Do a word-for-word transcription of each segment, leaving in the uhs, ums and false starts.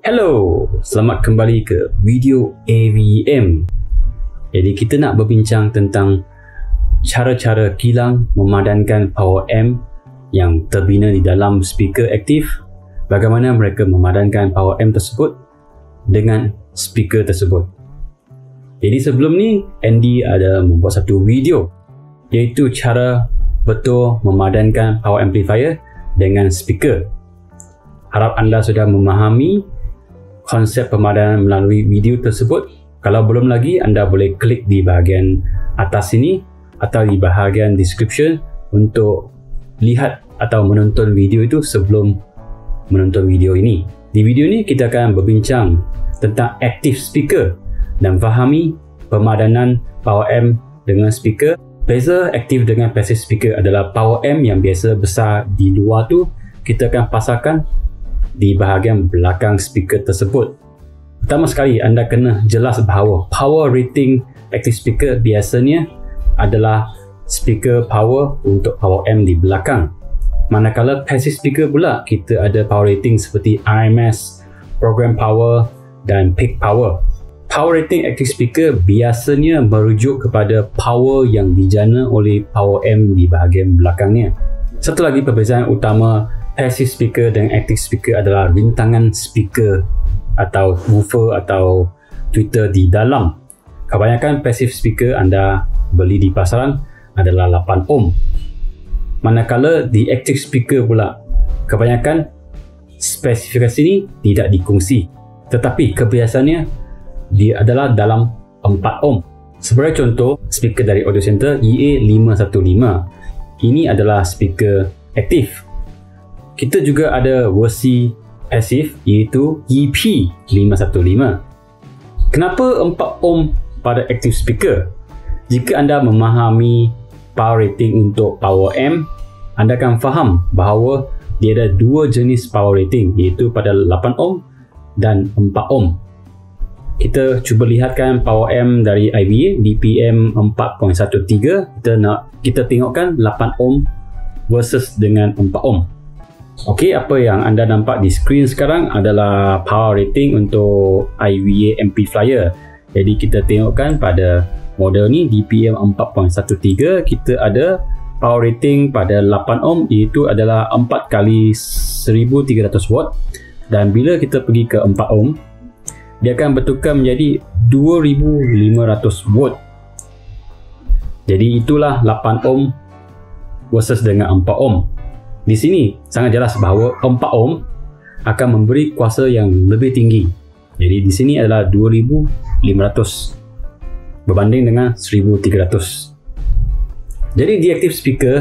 Hello, selamat kembali ke video A V M. Jadi kita nak berbincang tentang cara-cara kilang memadankan power amp yang terbina di dalam speaker aktif. Bagaimana mereka memadankan power amp tersebut dengan speaker tersebut. Jadi sebelum ni Andy ada membuat satu video, iaitu cara betul memadankan power amplifier dengan speaker. Harap anda sudah memahami konsep pemadanan melalui video tersebut. Kalau belum lagi, anda boleh klik di bahagian atas sini atau di bahagian description untuk lihat atau menonton video itu sebelum menonton video ini. Di video ini kita akan berbincang tentang active speaker dan fahami pemadanan power amp dengan speaker. Beza aktif dengan passive speaker adalah power amp yang biasa besar di luar tu kita akan pasangkan di bahagian belakang speaker tersebut. Pertama sekali, anda kena jelas bahawa power rating active speaker biasanya adalah speaker power untuk power amp di belakang. Manakala passive speaker pula, kita ada power rating seperti R M S, program power dan peak power. Power rating active speaker biasanya merujuk kepada power yang dijana oleh power amp di bahagian belakangnya. Satu lagi perbezaan utama passive speaker dan active speaker adalah rintangan speaker atau woofer atau tweeter di dalam. Kebanyakan passive speaker anda beli di pasaran adalah lapan ohm. Manakala di active speaker pula, kebanyakan spesifikasi ini tidak dikongsi, tetapi kebiasaannya dia adalah dalam empat ohm. Sebagai contoh, speaker dari Audio Center E A lima satu lima. Ini adalah speaker aktif. Kita juga ada versi pasif iaitu E P lima satu lima. Kenapa empat ohm pada active speaker? Jika anda memahami power rating untuk power amp, anda akan faham bahawa dia ada dua jenis power rating, iaitu pada lapan ohm dan empat ohm. Kita cuba lihatkan power amp dari I B A D P M empat titik satu tiga. Kita nak kita tengokkan lapan ohm versus dengan empat ohm. Okey, apa yang anda nampak di skrin sekarang adalah power rating untuk I V A M P amplifier. Jadi kita tengokkan pada model ni D P M empat titik satu tiga, kita ada power rating pada lapan ohm, iaitu adalah empat kali seribu tiga ratus watt, dan bila kita pergi ke empat ohm, dia akan bertukar menjadi dua ribu lima ratus watt. Jadi itulah lapan ohm versus dengan empat ohm. Di sini sangat jelas bahawa empat ohm akan memberi kuasa yang lebih tinggi. Jadi di sini adalah dua ribu lima ratus berbanding dengan seribu tiga ratus. Jadi di active speaker,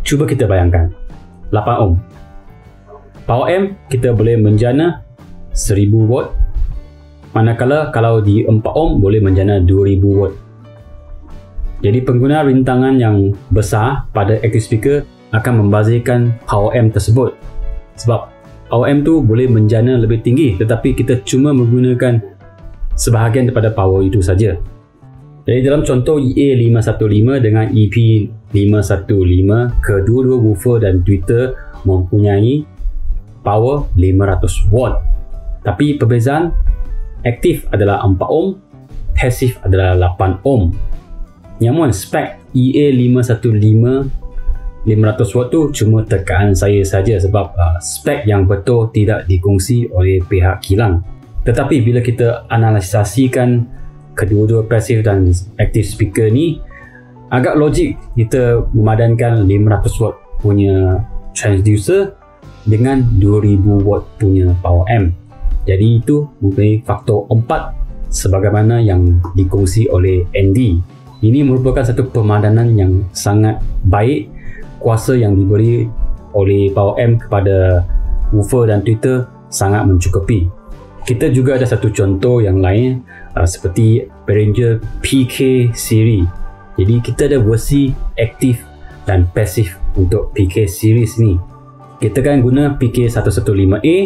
cuba kita bayangkan lapan ohm. Power amp kita boleh menjana seribu watt. Manakala kalau di empat ohm boleh menjana dua ribu watt. Jadi pengguna rintangan yang besar pada active speaker akan membazirkan power amp tersebut, sebab power amp tu boleh menjana lebih tinggi, tetapi kita cuma menggunakan sebahagian daripada power itu saja. Jadi dalam contoh E A lima satu lima dengan E P lima satu lima, kedua-dua woofer dan tweeter mempunyai power lima ratus watt. Tapi perbezaan, aktif adalah empat ohm, pasif adalah lapan ohm. Namun spek E A lima satu lima lima ratus watt tu cuma terkaan saya saja, sebab uh, spek yang betul tidak dikongsi oleh pihak kilang. Tetapi bila kita analisasikan kedua-dua passive dan active speaker ni, agak logik kita memadankan lima ratus watt punya transducer dengan dua ribu watt punya power amp. Jadi itu mempunyai faktor empat sebagaimana yang dikongsi oleh Andy. Ini merupakan satu pemadanan yang sangat baik. Kuasa yang diberi oleh power amp kepada woofer dan tweeter sangat mencukupi. Kita juga ada satu contoh yang lain uh, seperti Ranger P K Series. Jadi kita ada versi aktif dan pasif untuk P K Series ni. Kita kan guna P K satu satu lima A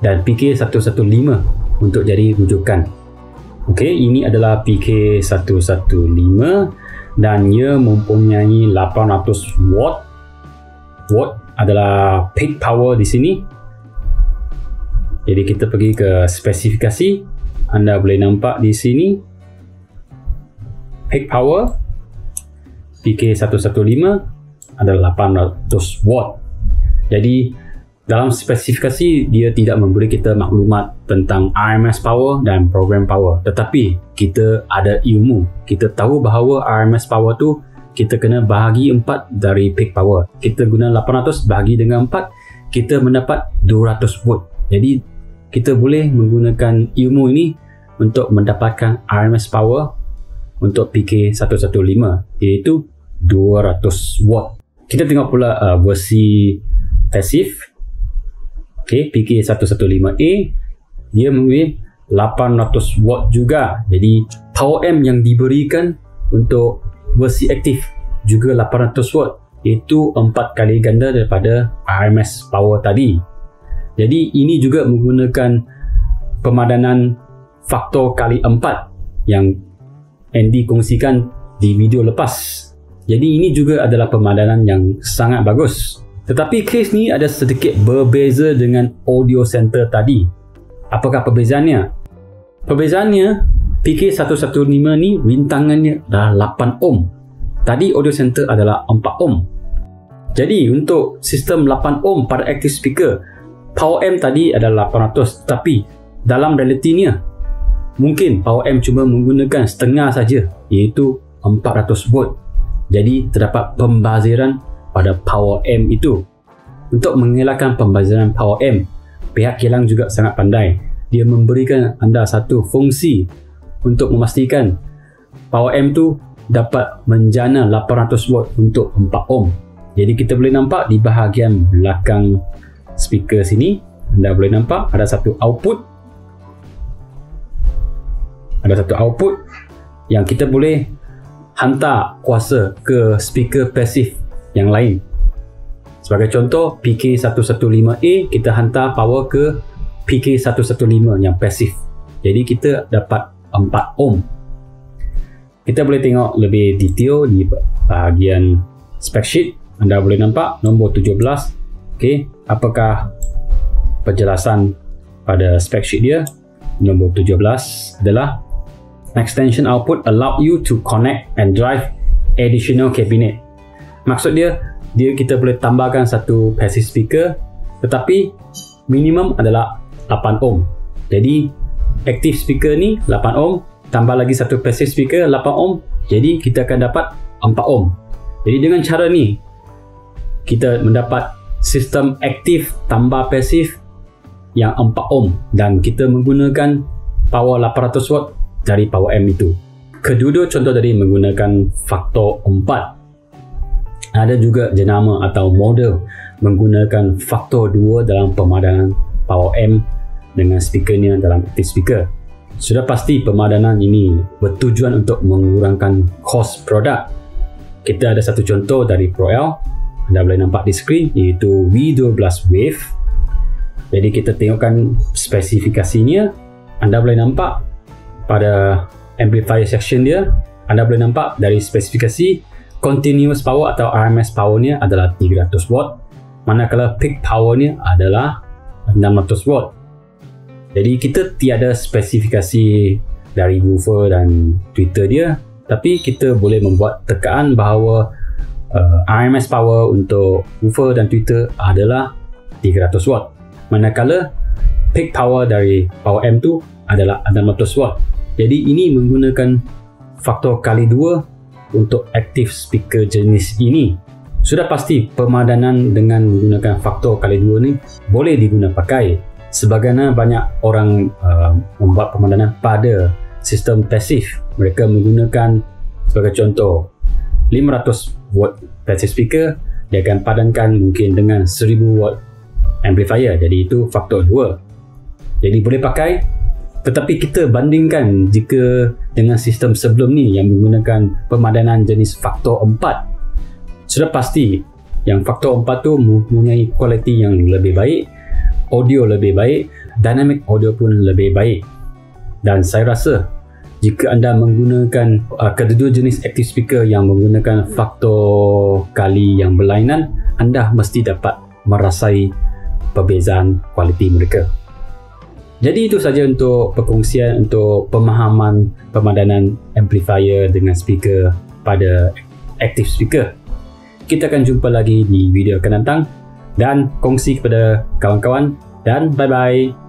dan P K satu satu lima untuk jadi rujukan. Okey, ini adalah P K satu satu lima dan ia mempunyai lapan ratus watt. Watt adalah peak power di sini. Jadi kita pergi ke spesifikasi, anda boleh nampak di sini peak power P K seratus lima belas adalah lapan ratus watt. Jadi dalam spesifikasi dia tidak memberi kita maklumat tentang R M S power dan program power, tetapi kita ada ilmu, kita tahu bahawa R M S power tu kita kena bahagi empat dari peak power. Kita guna lapan ratus bahagi dengan empat, kita mendapat dua ratus watt. Jadi kita boleh menggunakan ilmu ini untuk mendapatkan R M S power untuk P K seratus lima belas iaitu dua ratus watt. Kita tengok pula uh, versi pasif. Okay, P K seratus lima belas A dia mempunyai lapan ratus watt juga. Jadi power amp yang diberikan untuk versi aktif juga lapan ratus watt, iaitu empat kali ganda daripada R M S power tadi. Jadi ini juga menggunakan pemadanan faktor kali empat yang Andy kongsikan di video lepas. Jadi ini juga adalah pemadanan yang sangat bagus. Tetapi kes ni ada sedikit berbeza dengan Audio Center tadi. Apakah perbezaannya? Perbezaannya P K seratus lima belas ni rintangannya dah lapan ohm. Tadi Audio Center adalah empat ohm. Jadi untuk sistem lapan ohm pada active speaker, power amp tadi adalah lapan ratus, tapi dalam realitinya mungkin power amp cuma menggunakan setengah saja, iaitu empat ratus volt. Jadi terdapat pembaziran pada power amp itu. Untuk mengelakkan pembaziran power amp, pihak kilang juga sangat pandai. Dia memberikan anda satu fungsi untuk memastikan power amp tu dapat menjana lapan ratus volt untuk empat ohm. Jadi kita boleh nampak di bahagian belakang speaker sini, anda boleh nampak ada satu output ada satu output yang kita boleh hantar kuasa ke speaker pasif yang lain. Sebagai contoh P K seratus lima belas A, kita hantar power ke P K seratus lima belas yang pasif, jadi kita dapat empat ohm. Kita boleh tengok lebih detail di bahagian spec sheet, anda boleh nampak nombor tujuh belas. Okey, apakah penjelasan pada spec sheet dia? Nombor tujuh belas adalah extension output allow you to connect and drive additional cabinet. Maksud dia, dia kita boleh tambahkan satu passive speaker, tetapi minimum adalah lapan ohm. Jadi active speaker ni lapan ohm, tambah lagi satu passive speaker lapan ohm, jadi kita akan dapat empat ohm. Jadi dengan cara ni kita mendapat sistem aktif tambah pasif yang empat ohm dan kita menggunakan power lapan ratus watt dari power amp itu. Kedua-dua contoh tadi menggunakan faktor empat. Ada juga jenama atau model menggunakan faktor dua dalam pemadanan power amp dengan speakernya dalam active speaker. Sudah pasti pemadanan ini bertujuan untuk mengurangkan kos produk. Kita ada satu contoh dari Pro L, anda boleh nampak di skrin, iaitu V dua belas Wave. Jadi kita tengokkan spesifikasinya, anda boleh nampak pada amplifier section dia, anda boleh nampak dari spesifikasi continuous power atau R M S powernya adalah tiga ratus watt, manakala peak powernya adalah enam ratus watt. Jadi kita tiada spesifikasi dari woofer dan tweeter dia, tapi kita boleh membuat tekaan bahawa Uh, R M S power untuk woofer dan tweeter adalah tiga ratus watt, manakala peak power dari power amp tu adalah enam ratus watt. Jadi ini menggunakan faktor kali dua untuk active speaker jenis ini. Sudah pasti pemadanan dengan menggunakan faktor kali dua ni boleh diguna pakai. Sebagaimana banyak orang uh, membuat pemadanan pada sistem pasif, mereka menggunakan sebagai contoh lima ratus watt passive speaker, dia akan padankan mungkin dengan seribu watt amplifier, jadi itu faktor dua. Jadi boleh pakai, tetapi kita bandingkan jika dengan sistem sebelum ni yang menggunakan pemadanan jenis faktor empat. Sudah pasti yang faktor empat tu mempunyai kualiti yang lebih baik, audio lebih baik, dynamic audio pun lebih baik. Dan saya rasa jika anda menggunakan uh, kedua jenis active speaker yang menggunakan faktor kali yang berlainan, anda mesti dapat merasai perbezaan kualiti mereka. Jadi itu saja untuk perkongsian untuk pemahaman pemadanan amplifier dengan speaker pada active speaker. Kita akan jumpa lagi di video akan datang dan kongsi kepada kawan-kawan, dan bye-bye.